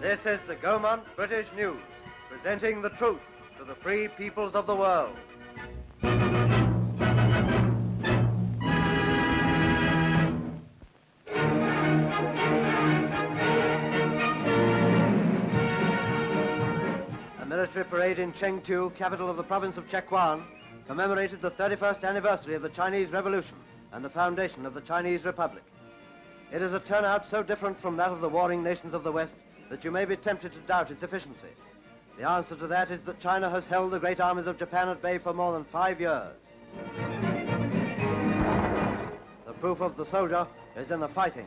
This is the Gaumont British News, presenting the truth to the free peoples of the world. A military parade in Chengdu, capital of the province of Szechwan, commemorated the 31st anniversary of the Chinese Revolution and the foundation of the Chinese Republic. It is a turnout so different from that of the warring nations of the West that you may be tempted to doubt its efficiency. The answer to that is that China has held the great armies of Japan at bay for more than 5 years. The proof of the soldier is in the fighting.